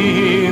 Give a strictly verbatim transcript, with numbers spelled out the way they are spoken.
All